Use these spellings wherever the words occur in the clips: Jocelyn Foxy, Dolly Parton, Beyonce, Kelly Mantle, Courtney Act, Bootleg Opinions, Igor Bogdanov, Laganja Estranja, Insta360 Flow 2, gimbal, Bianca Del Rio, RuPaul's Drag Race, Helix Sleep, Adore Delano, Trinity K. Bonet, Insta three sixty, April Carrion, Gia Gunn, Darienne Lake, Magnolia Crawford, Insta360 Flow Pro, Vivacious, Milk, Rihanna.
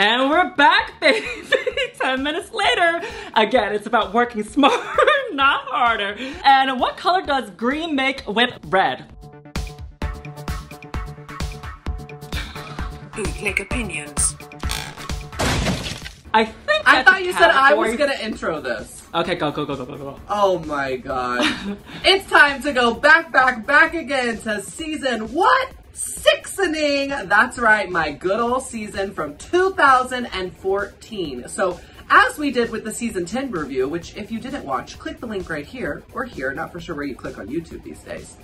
And we're back, baby, 10 minutes later. Again, it's about working smart, not harder. And what color does green make with red? Bootleg opinions. I think I thought you said I was gonna intro this. Okay, go. Oh my god. It's time to go back again to season what? Sixening. That's right, my good old season from 2014. So as we did with the season 10 review, which if you didn't watch, click the link right here or here, not for sure where you click on YouTube these days.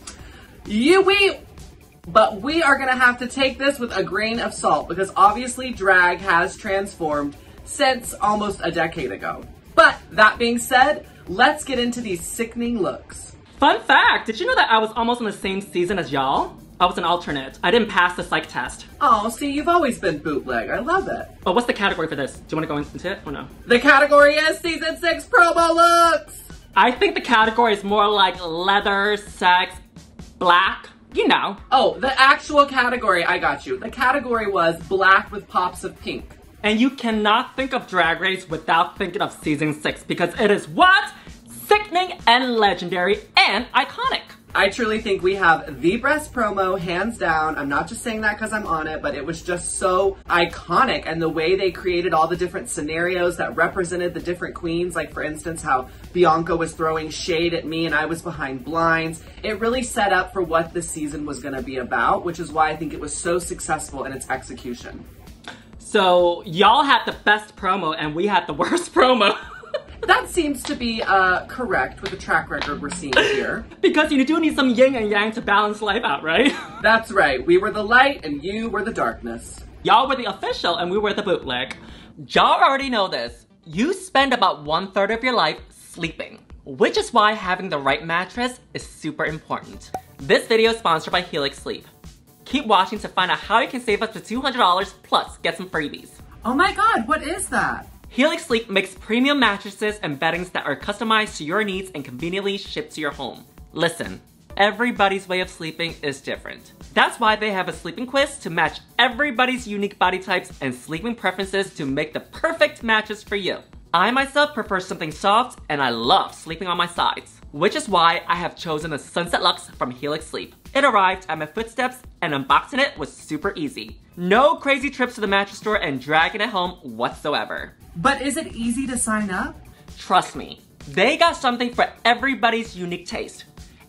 But we are gonna have to take this with a grain of salt because obviously drag has transformed since almost a decade ago. But that being said, let's get into these sickening looks. Fun fact, did you know that I was almost in the same season as y'all? I was an alternate. I didn't pass the psych test. Oh, see, you've always been bootleg. I love it. Oh, what's the category for this? Do you want to go into it or no? The category is season 6 promo looks. I think the category is more like leather, sex, black. You know. Oh, the actual category. I got you. The category was black with pops of pink. And you cannot think of Drag Race without thinking of season 6 because it is what? Sickening and legendary and iconic. I truly think we have the best promo, hands down. I'm not just saying that because I'm on it, but it was just so iconic. And the way they created all the different scenarios that represented the different queens, like for instance, how Bianca was throwing shade at me and I was behind blinds. It really set up for what this season was going to be about, which is why I think it was so successful in its execution. So y'all had the best promo and we had the worst promo. That seems to be correct with the track record we're seeing here. Because you do need some yin and yang to balance life out, right? That's right. We were the light and you were the darkness. Y'all were the official and we were the bootleg. Y'all already know this. You spend about 1/3 of your life sleeping, which is why having the right mattress is super important. This video is sponsored by Helix Sleep. Keep watching to find out how you can save up to $200 plus get some freebies. Oh my god, what is that? Helix Sleep makes premium mattresses and beddings that are customized to your needs and conveniently shipped to your home. Listen, everybody's way of sleeping is different. That's why they have a sleeping quiz to match everybody's unique body types and sleeping preferences to make the perfect mattress for you. I myself prefer something soft and I love sleeping on my sides, which is why I have chosen the Sunset Luxe from Helix Sleep. It arrived at my footsteps and unboxing it was super easy. No crazy trips to the mattress store and dragging it home whatsoever. But is it easy to sign up? Trust me, they got something for everybody's unique taste.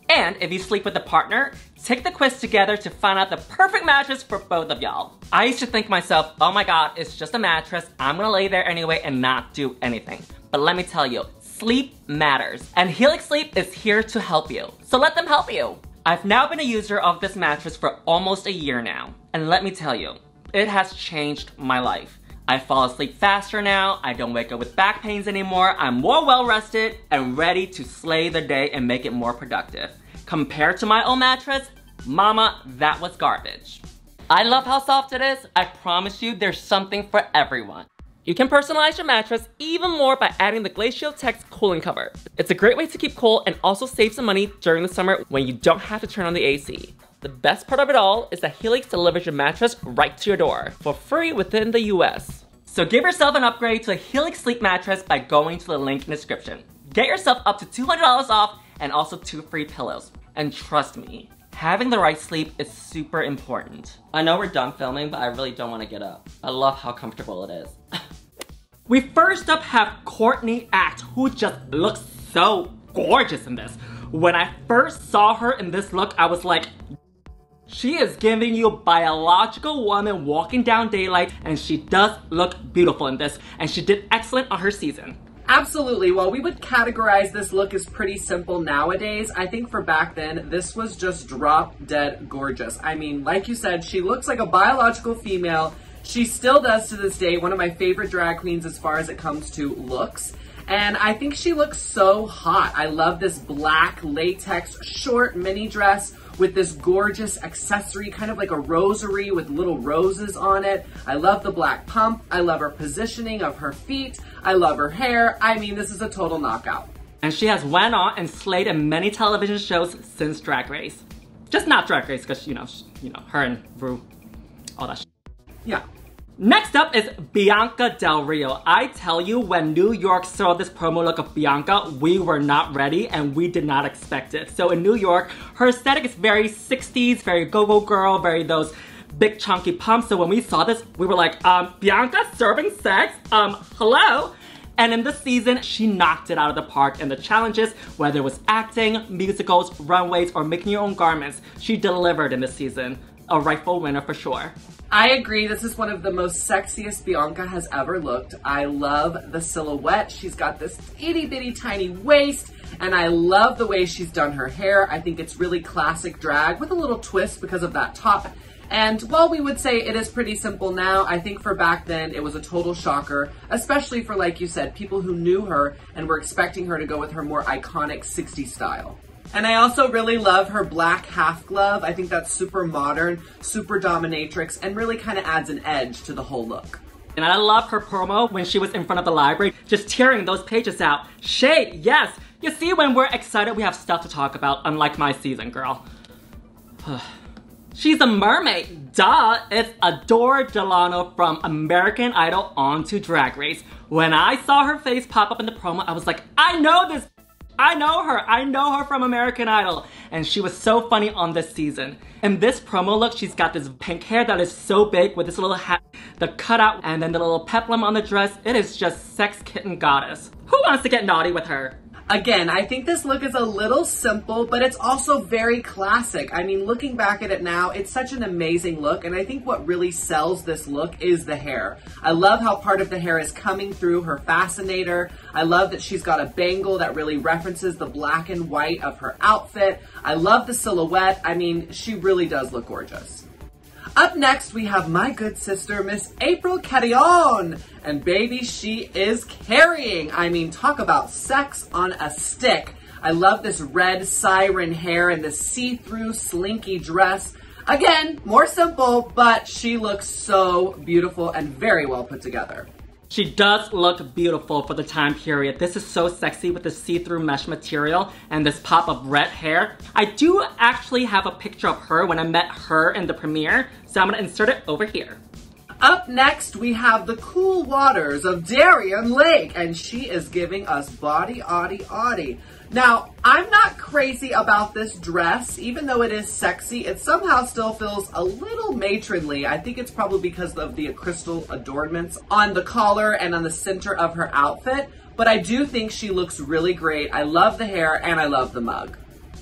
And if you sleep with a partner, take the quiz together to find out the perfect mattress for both of y'all. I used to think to myself, oh my god, it's just a mattress. I'm gonna lay there anyway and not do anything. But let me tell you, sleep matters. And Helix Sleep is here to help you. So let them help you. I've now been a user of this mattress for almost a year now. And let me tell you, it has changed my life. I fall asleep faster now, I don't wake up with back pains anymore, I'm more well rested and ready to slay the day and make it more productive. Compared to my old mattress, mama, that was garbage. I love how soft it is, I promise you there's something for everyone. You can personalize your mattress even more by adding the Glacial Tex cooling cover. It's a great way to keep cool and also save some money during the summer when you don't have to turn on the AC. The best part of it all is that Helix delivers your mattress right to your door for free within the US. So give yourself an upgrade to a Helix Sleep mattress by going to the link in the description. Get yourself up to $200 off and also 2 free pillows. And trust me, having the right sleep is super important. I know we're done filming, but I really don't want to get up. I love how comfortable it is. We first up have Courtney Act, who just looks so gorgeous in this. When I first saw her in this look, I was like, she is giving you a biological woman walking down daylight, and she does look beautiful in this, and she did excellent on her season. Absolutely. While we would categorize this look as pretty simple nowadays, I think for back then, this was just drop dead gorgeous. I mean, like you said, she looks like a biological female. She still does to this day, one of my favorite drag queens as far as it comes to looks. And I think she looks so hot. I love this black latex short mini dress with this gorgeous accessory, kind of like a rosary with little roses on it. I love the black pump. I love her positioning of her feet. I love her hair. I mean, this is a total knockout. And she has went on and slayed in many television shows since Drag Race. Just not Drag Race, because, you know, her and Rue, all that shit. Yeah. Next up is Bianca Del Rio. I tell you, when New York saw this promo look of Bianca, we were not ready and we did not expect it. So in New York, her aesthetic is very 60s, very go-go girl, very those big chunky pumps. So when we saw this, we were like, Bianca serving sex? Hello? And in this season, she knocked it out of the park in the challenges, whether it was acting, musicals, runways, or making your own garments. She delivered in this season. A rightful winner for sure. I agree, this is one of the most sexiest Bianca has ever looked. I love the silhouette. She's got this itty bitty tiny waist, and I love the way she's done her hair. I think it's really classic drag with a little twist because of that top. And while we would say it is pretty simple now, I think for back then it was a total shocker, especially for, like you said, people who knew her and were expecting her to go with her more iconic 60s style. And I also really love her black half glove. I think that's super modern, super dominatrix, and really kind of adds an edge to the whole look. And I love her promo when she was in front of the library, just tearing those pages out. Shade, yes. You see, when we're excited, we have stuff to talk about, unlike my season, girl. She's a mermaid, duh. It's Adore Delano from American Idol on to Drag Race. When I saw her face pop up in the promo, I was like, I know this. I know her from American Idol. And she was so funny on this season. In this promo look, she's got this pink hair that is so big with this little hat, the cutout, and then the little peplum on the dress. It is just sex kitten goddess. Who wants to get naughty with her? Again, I think this look is a little simple, but it's also very classic. I mean, looking back at it now, it's such an amazing look, and I think what really sells this look is the hair. I love how part of the hair is coming through her fascinator. I love that she's got a bangle that really references the black and white of her outfit. I love the silhouette. I mean, she really does look gorgeous. Up next, we have my good sister, Miss April Carrion. And baby, she is carrying. I mean, talk about sex on a stick. I love this red siren hair and this see-through slinky dress. Again, more simple, but she looks so beautiful and very well put together. She does look beautiful for the time period. This is so sexy with the see-through mesh material and this pop of red hair. I do actually have a picture of her when I met her in the premiere, so I'm gonna insert it over here. Up next, we have the cool waters of Darienne Lake, and she is giving us body, oddy, oddy. Now, I'm not crazy about this dress. Even though it is sexy, it somehow still feels a little matronly. I think it's probably because of the crystal adornments on the collar and on the center of her outfit, but I do think she looks really great. I love the hair and I love the mug.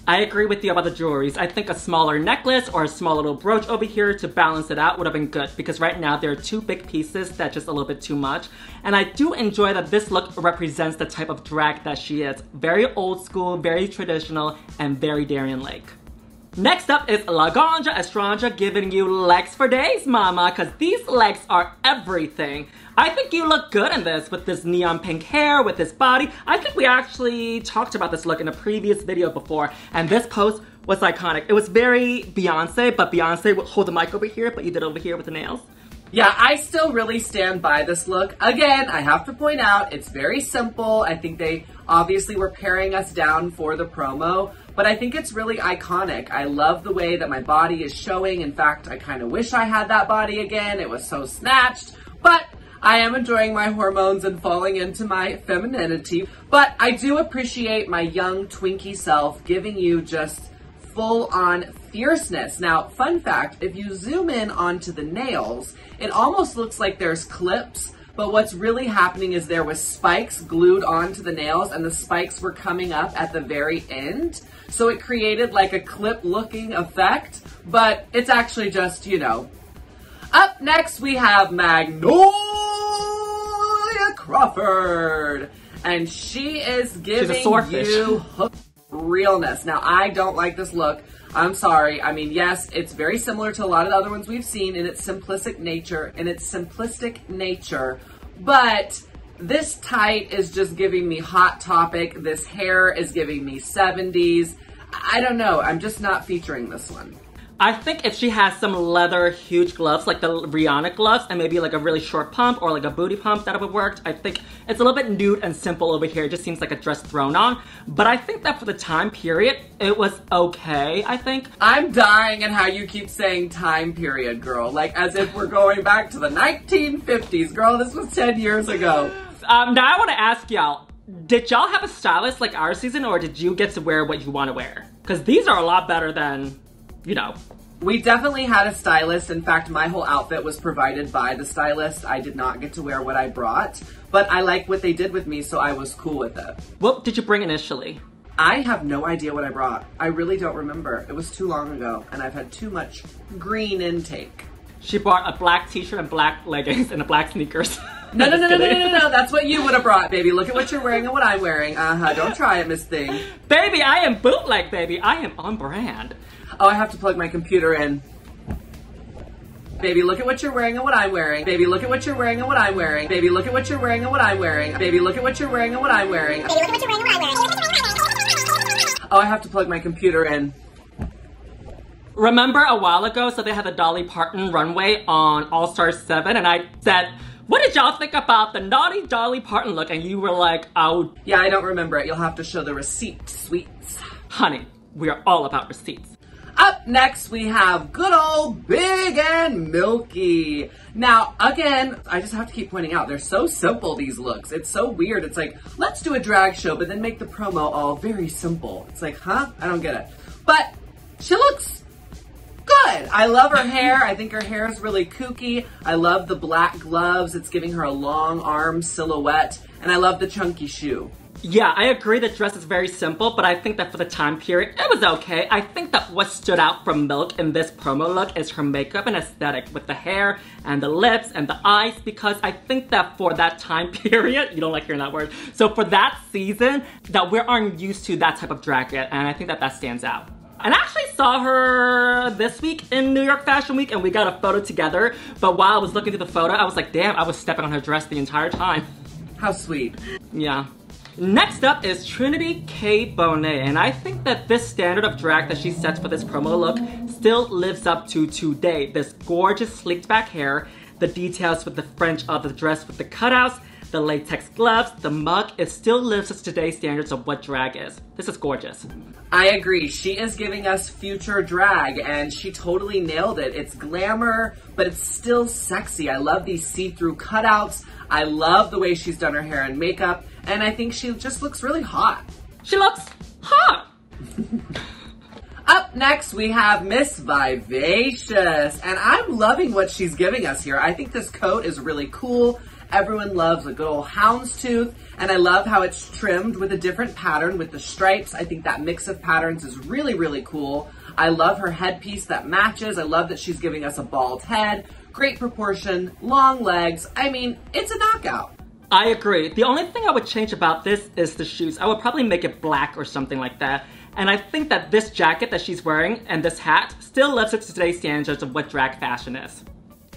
I agree with you about the jewelries. I think a smaller necklace or a small little brooch over here to balance it out would have been good, because right now there are two big pieces that's just a little bit too much. And I do enjoy that this look represents the type of drag that she is. Very old school, very traditional, and very Darienne Lake. Next up is Laganja Estranja giving you legs for days, mama, because these legs are everything. I think you look good in this, with this neon pink hair, with this body. I think we actually talked about this look in a previous video before, and this pose was iconic. It was very Beyonce, but Beyonce would hold the mic over here, but you did over here with the nails. Yeah, I still really stand by this look. Again, I have to point out, it's very simple. I think they obviously were paring us down for the promo, but I think it's really iconic. I love the way that my body is showing. In fact, I kind of wish I had that body again. It was so snatched, but I am enjoying my hormones and falling into my femininity. But I do appreciate my young twinkie self giving you just full-on fierceness. Now, fun fact, if you zoom in onto the nails, it almost looks like there's clips, but what's really happening is there was spikes glued onto the nails, and the spikes were coming up at the very end. So it created like a clip-looking effect, but it's actually just, you know. Up next, we have Magnolia Crawford, and she is giving you hook realness. Now, I don't like this look. I'm sorry. I mean, yes, it's very similar to a lot of the other ones we've seen in its simplistic nature, but this tight is just giving me Hot Topic. This hair is giving me 70s. I don't know. I'm just not featuring this one. I think if she has some leather huge gloves, like the Rihanna gloves, and maybe like a really short pump or like a booty pump, that would have worked. I think it's a little bit nude and simple over here. It just seems like a dress thrown on. But I think that for the time period, it was okay, I think. I'm dying at how you keep saying time period, girl. Like, as if we're going back to the 1950s. Girl, this was 10 years ago. Now I want to ask y'all, did y'all have a stylist like our season, or did you get to wear what you want to wear? Because these are a lot better than... you know. We definitely had a stylist. In fact, my whole outfit was provided by the stylist. I did not get to wear what I brought, but I like what they did with me, so I was cool with it. What did you bring initially? I have no idea what I brought. I really don't remember. It was too long ago, and I've had too much green intake. She bought a black t-shirt and black leggings and a black sneakers. No, that's what you would have brought, baby. Look at what you're wearing and what I'm wearing. Uh-huh, don't try it, Miss Thing. Baby, I am bootleg, baby. I am on brand. Oh, I have to plug my computer in. Baby, look at what you're wearing and what I'm wearing. Baby, look at what you're wearing and what I'm wearing. Baby, look at what you're wearing and what I'm wearing. Baby, look at what you're wearing and what I'm wearing. Baby, look at what you're wearing and what I'm wearing. Oh, I have to plug my computer in. Remember a while ago, so they had the Dolly Parton runway on All Stars 7, and I said, what did y'all think about the naughty Dolly Parton look? And you were like, oh. Yeah, I don't remember it. You'll have to show the receipt, sweets. Honey, we are all about receipts. Up next, we have good old Big and Milky. Now, again, I just have to keep pointing out, they're so simple, these looks. It's so weird. It's like, let's do a drag show, but then make the promo all very simple. It's like, huh? I don't get it. But she looks good. I love her hair. I think her hair is really kooky. I love the black gloves. It's giving her a long arm silhouette. And I love the chunky shoe. Yeah, I agree the dress is very simple, but I think that for the time period, it was okay. I think that what stood out from Milk in this promo look is her makeup and aesthetic with the hair and the lips and the eyes, because I think that for that time period, you don't like hearing that word, so for that season, that we aren't used to that type of drag yet, and I think that that stands out. And I actually saw her this week in New York Fashion Week, and we got a photo together, but while I was looking through the photo, I was like, damn, I was stepping on her dress the entire time. How sweet. Yeah. Next up is Trinity K. Bonet, and I think that this standard of drag that she sets for this promo look still lives up to today. This gorgeous sleeked back hair, the details with the French of the dress with the cutouts, the latex gloves, the mug, it still lives as today's standards of what drag is. This is gorgeous. I agree. She is giving us future drag, and she totally nailed it. It's glamour, but it's still sexy. I love these see-through cutouts. I love the way she's done her hair and makeup, and I think she just looks really hot. She looks hot! Up next, we have Miss Vivacious, and I'm loving what she's giving us here. I think this coat is really cool. Everyone loves a good old houndstooth, and I love how it's trimmed with a different pattern with the stripes. I think that mix of patterns is really, really cool. I love her headpiece that matches. I love that she's giving us a bald head, great proportion, long legs. I mean, it's a knockout. I agree. The only thing I would change about this is the shoes. I would probably make it black or something like that. And I think that this jacket that she's wearing and this hat still lives up to today's standards of what drag fashion is.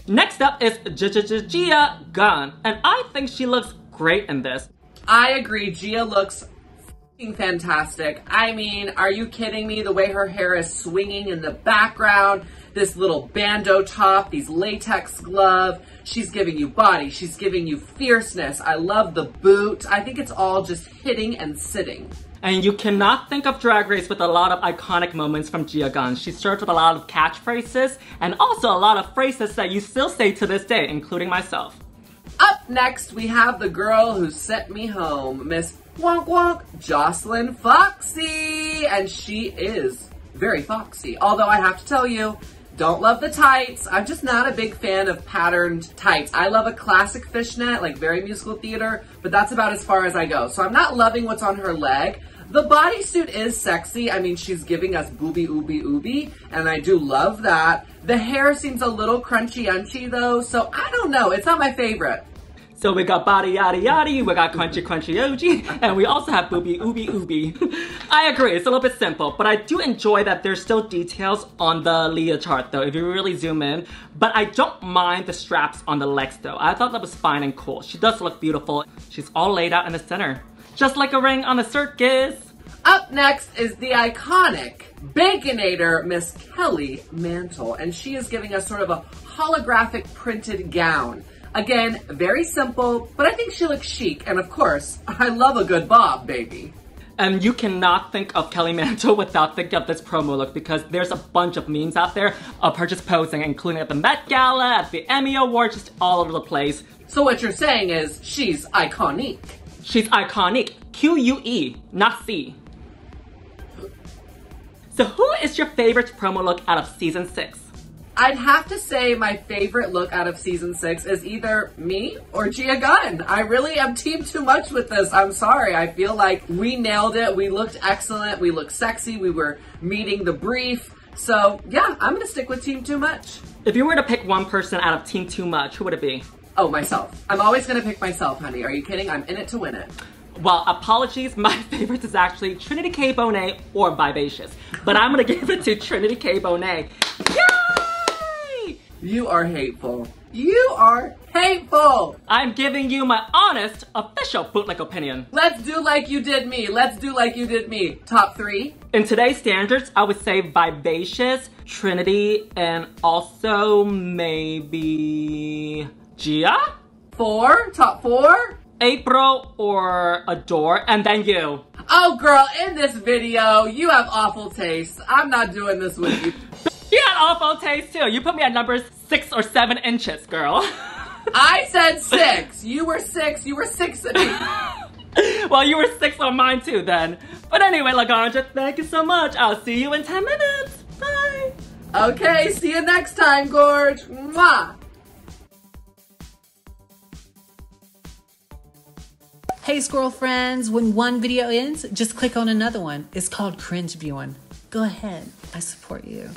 Next up is Gia Gunn, and I think she looks great in this. I agree, Gia looks fantastic. I mean, are you kidding me? The way her hair is swinging in the background, this little bandeau top, these latex gloves, she's giving you body, she's giving you fierceness. I love the boot. I think it's all just hitting and sitting. And you cannot think of Drag Race with a lot of iconic moments from Gia Gunn. She served with a lot of catchphrases and also a lot of phrases that you still say to this day, including myself. Up next, we have the girl who sent me home, Miss Wonk Wonk, Jocelyn Foxy. And she is very foxy. Although I have to tell you, don't love the tights. I'm just not a big fan of patterned tights. I love a classic fishnet, like very musical theater, but that's about as far as I go. So I'm not loving what's on her leg. The bodysuit is sexy. I mean, she's giving us booby ooby ooby, and I do love that. The hair seems a little crunchy unchy though, so I don't know. It's not my favorite. So we got body yaddy yaddy, we got crunchy crunchy OG, and we also have booby ooby ooby. I agree, it's a little bit simple, but I do enjoy that there's still details on the leotard though, if you really zoom in. But I don't mind the straps on the legs though. I thought that was fine and cool. She does look beautiful. She's all laid out in the center, just like a ring on a circus. Up next is the iconic Baconator Miss Kelly Mantle, and she is giving us sort of a holographic printed gown. Again, very simple, but I think she looks chic, and of course, I love a good bob, baby. And you cannot think of Kelly Mantle without thinking of this promo look, because there's a bunch of memes out there of her just posing, including at the Met Gala, at the Emmy Awards, just all over the place. So what you're saying is she's iconic. She's iconic. Q-U-E, not C. So who is your favorite promo look out of season 6? I'd have to say my favorite look out of season 6 is either me or Gia Gunn. I really am team too much with this. I'm sorry. I feel like we nailed it. We looked excellent. We looked sexy. We were meeting the brief. So yeah, I'm going to stick with team too much. If you were to pick one person out of team too much, who would it be? Oh, myself. I'm always going to pick myself, honey. Are you kidding? I'm in it to win it. Well, apologies, my favorite is actually Trinity K. Bonet or Vivacious, but I'm going to give it to Trinity K. Bonet. Yay! You are hateful. You are hateful. I'm giving you my honest, official bootleg opinion. Let's do like you did me. Let's do like you did me. Top 3. In today's standards, I would say Vivacious, Trinity, and also maybe Gia? Top 4? April or Adore, and then you. Oh girl, in this video, you have awful taste. I'm not doing this with you. You had awful taste too. You put me at numbers 6 or 7 inches, girl. I said 6. You were 6. You were 6 at me. Well, you were 6 on mine too then. But anyway, Laganja, thank you so much. I'll see you in 10 minutes. Bye. Okay, see you next time, Gorge. Mwah. Hey, squirrel friends, when one video ends, just click on another one. It's called cringe viewing. Go ahead, I support you.